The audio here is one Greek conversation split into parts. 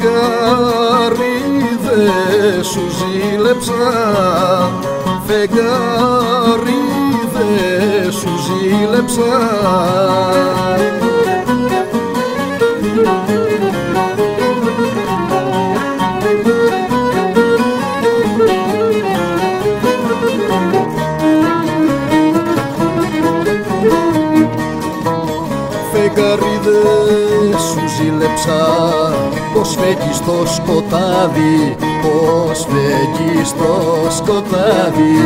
Φεγγάρι δε σου ζήλεψα, φεγγάρι δε σου ζήλεψα. Φεγγάρι δε σου ζήλεψα, πως φεγγεί στο σκοτάδι, πως φεγγεί στο σκοτάδι.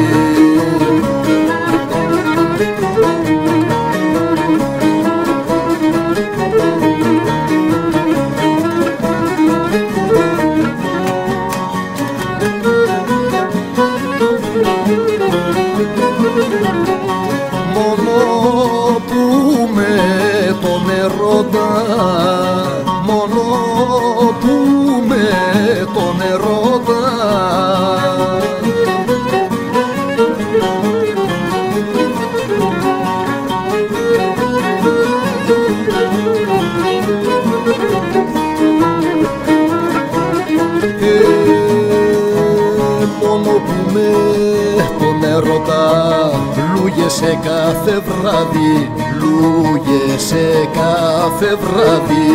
Μόνο που με τον ερώτα, μόνο που με τον ερώτα. Μόνο που με τον ερώτα, λούγεσαι κάθε βράδυ, λούγεσαι κάθε βράδυ.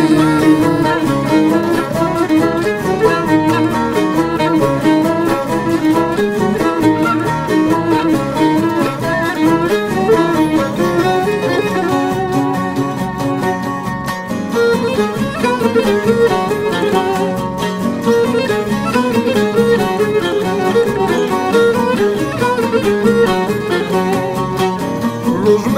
Λουσμένο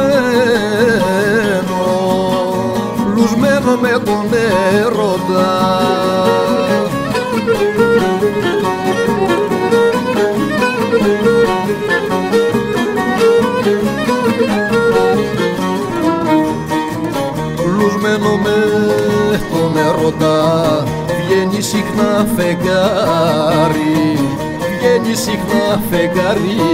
με τον έρωτα, λουσμένο με τον έρωτα, βγαίνει συχνά φεγγάρι, βγαίνει συχνά φεγγάρι.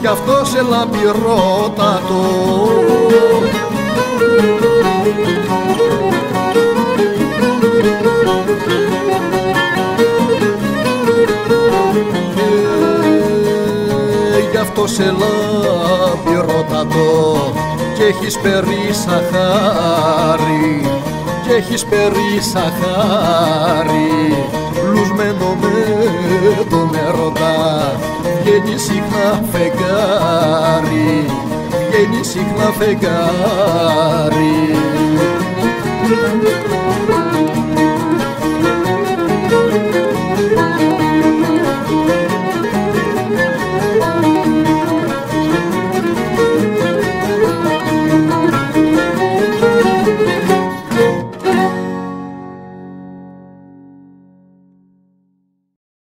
Κι αυτό σε λαμπυρότατο, κι αυτό σε λαμπυρότατο, κι έχεις περίσα χάρη, κι έχεις περίσα χάρη. Λουσμένο με τον ερώτα, βγαίνει συχνά φεγγάρι, βγαίνει συχνά φεγγάρι.